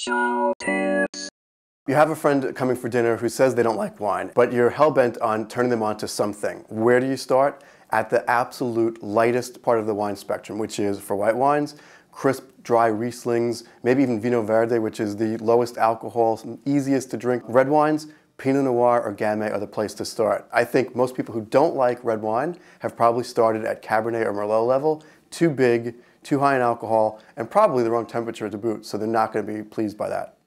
Show tips. You have a friend coming for dinner who says they don't like wine, but you're hell-bent on turning them on to something. Where do you start? At the absolute lightest part of the wine spectrum, which is, for white wines, crisp, dry Rieslings, maybe even Vinho Verde, which is the lowest alcohol, easiest to drink. Red wines, Pinot Noir or Gamay are the place to start. I think most people who don't like red wine have probably started at Cabernet or Merlot level. Too big, too high in alcohol, and probably the wrong temperature to boot, so they're not going to be pleased by that.